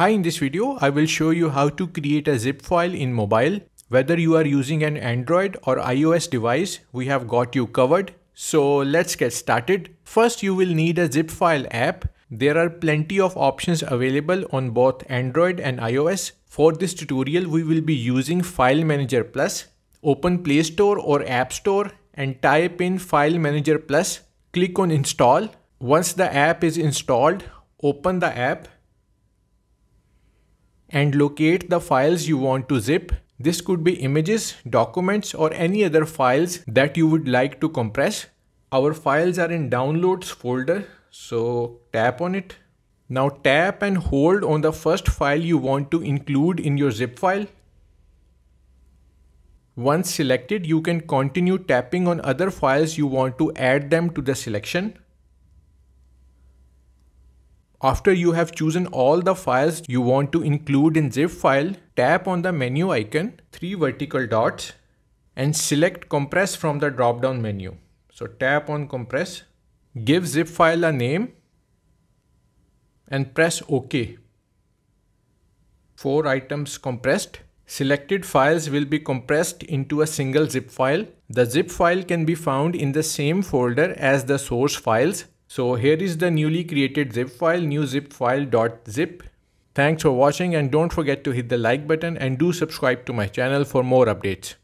Hi, in this video, I will show you how to create a zip file in mobile. Whether you are using an Android or iOS device, we have got you covered. So let's get started. First, you will need a zip file app. There are plenty of options available on both Android and iOS. For this tutorial, we will be using File Manager Plus. Open Play Store or App Store and type in File Manager Plus. Click on Install. Once the app is installed, open the app and locate the files you want to zip. This could be images, documents, or any other files that you would like to compress. Our files are in Downloads folder, so tap on it. Now tap and hold on the first file you want to include in your zip file. Once selected, you can continue tapping on other files you want to add them to the selection. After you have chosen all the files you want to include in zip file, tap on the menu icon, three vertical dots, and select compress from the drop down menu. So tap on compress, give zip file a name, and press OK. 4 items compressed. Selected files will be compressed into a single zip file. The zip file can be found in the same folder as the source files. So here is the newly created zip file, new zip file.zip. Thanks for watching and don't forget to hit the like button and do subscribe to my channel for more updates.